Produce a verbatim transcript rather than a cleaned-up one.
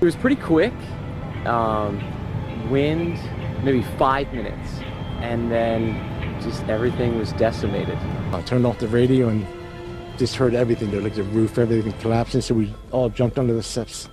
It was pretty quick, um, wind, maybe five minutes, and then just everything was decimated. I turned off the radio and just heard everything. There was like the roof, everything collapsing, so we all jumped onto the steps.